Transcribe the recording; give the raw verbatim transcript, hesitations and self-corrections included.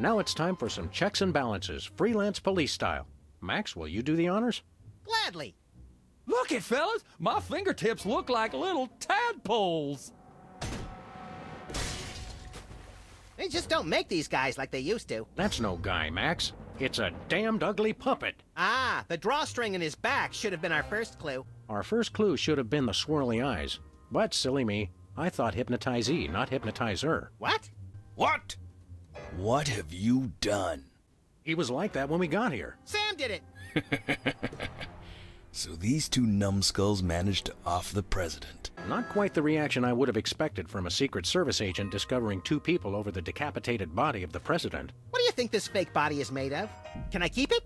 Now it's time for some checks and balances, freelance police style. Max, will you do the honors? Gladly. Look it, fellas! My fingertips look like little tadpoles! They just don't make these guys like they used to. That's no guy, Max. It's a damned ugly puppet. Ah, the drawstring in his back should have been our first clue. Our first clue should have been the swirly eyes. But, silly me, I thought hypnotizee, not hypnotizer. What? What? What have you done? He was like that when we got here. Sam did it! So these two numbskulls managed to off the president. Not quite the reaction I would have expected from a Secret Service agent discovering two people over the decapitated body of the president. What do you think this fake body is made of? Can I keep it?